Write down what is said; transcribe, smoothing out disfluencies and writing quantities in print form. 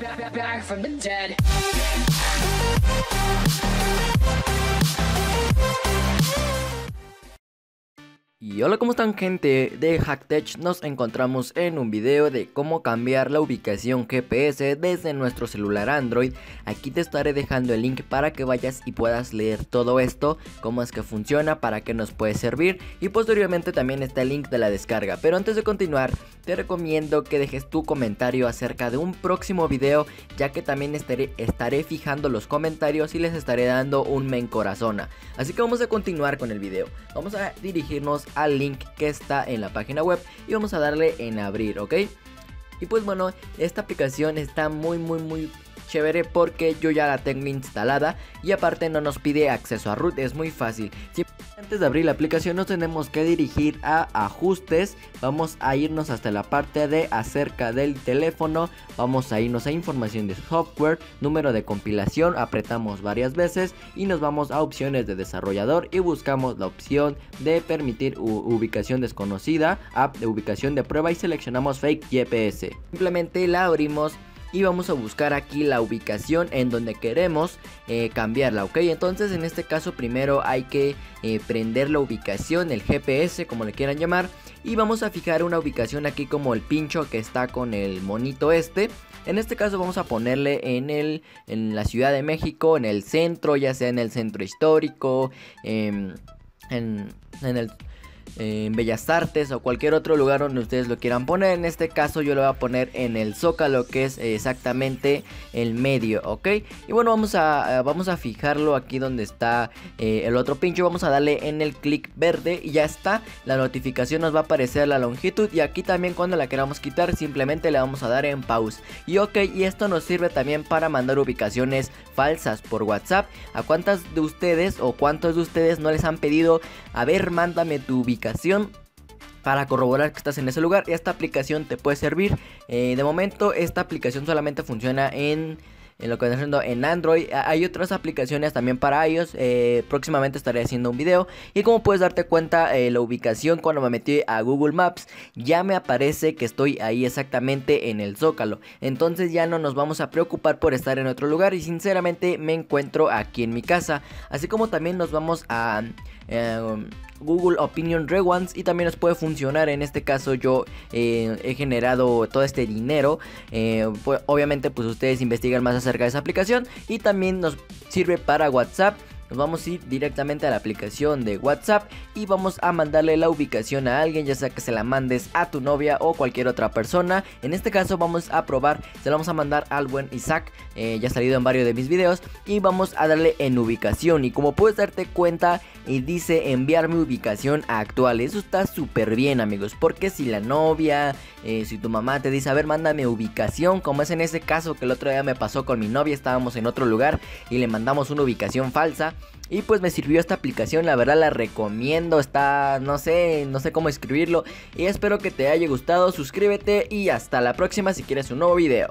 Back from the dead. Y hola, ¿cómo están, gente? De HackTech nos encontramos en un video de cómo cambiar la ubicación GPS desde nuestro celular Android. Aquí te estaré dejando el link para que vayas y puedas leer todo esto, cómo es que funciona, para qué nos puede servir, y posteriormente también está el link de la descarga. Pero antes de continuar, te recomiendo que dejes tu comentario acerca de un próximo video, ya que también estaré fijando los comentarios y les estaré dando un me encorazona. Así que vamos a continuar con el video. Vamos a dirigirnos al link que está en la página web y vamos a darle en abrir, ¿ok? Y pues bueno, esta aplicación está muy chévere porque yo ya la tengo instalada y aparte no nos pide acceso a root, es muy fácil. Antes de abrir la aplicación nos tenemos que dirigir a ajustes, vamos a irnos hasta la parte de acerca del teléfono, vamos a irnos a información de software, número de compilación, apretamos varias veces y nos vamos a opciones de desarrollador y buscamos la opción de permitir ubicación desconocida, app de ubicación de prueba y seleccionamos Fake GPS. Simplemente la abrimos y vamos a buscar aquí la ubicación en donde queremos cambiarla, ok. Entonces en este caso primero hay que prender la ubicación, el GPS como le quieran llamar, y vamos a fijar una ubicación aquí como el pincho que está con el monito este. En este caso vamos a ponerle en la Ciudad de México, en el centro, ya sea en el centro histórico, en Bellas Artes o cualquier otro lugar donde ustedes lo quieran poner. En este caso yo lo voy a poner en el Zócalo, que es exactamente el medio, ok. Y bueno, vamos a fijarlo aquí donde está el otro pincho, vamos a darle en el clic verde y ya está. La notificación nos va a aparecer la longitud, y aquí también cuando la queramos quitar simplemente le vamos a dar en pause. Y ok, y esto nos sirve también para mandar ubicaciones falsas por WhatsApp. ¿A cuántas de ustedes o cuántos de ustedes no les han pedido, a ver, mándame tu ubicación para corroborar que estás en ese lugar? Esta aplicación te puede servir. De momento esta aplicación solamente funciona en lo que está haciendo en Android. Hay otras aplicaciones también para iOS. Próximamente estaré haciendo un video. Y como puedes darte cuenta, la ubicación cuando me metí a Google Maps ya me aparece que estoy ahí exactamente en el Zócalo. Entonces ya no nos vamos a preocupar por estar en otro lugar, y sinceramente me encuentro aquí en mi casa. Así como también nos vamos a Google Opinion Rewards, y también nos puede funcionar. En este caso yo he generado todo este dinero, pues, obviamente pues ustedes investigan más acerca de esa aplicación. Y también nos sirve para WhatsApp. Nos vamos a ir directamente a la aplicación de WhatsApp y vamos a mandarle la ubicación a alguien, ya sea que se la mandes a tu novia o cualquier otra persona. En este caso vamos a probar, se la vamos a mandar al buen Isaac, ya ha salido en varios de mis videos, y vamos a darle en ubicación. Y como puedes darte cuenta, dice enviar mi ubicación actual. Eso está súper bien, amigos, porque si la novia, si tu mamá te dice, a ver, mándame ubicación, como es en ese caso que el otro día me pasó con mi novia, estábamos en otro lugar y le mandamos una ubicación falsa. Y pues me sirvió esta aplicación, la verdad la recomiendo. Está, no sé cómo escribirlo. Y espero que te haya gustado, suscríbete y hasta la próxima si quieres un nuevo video.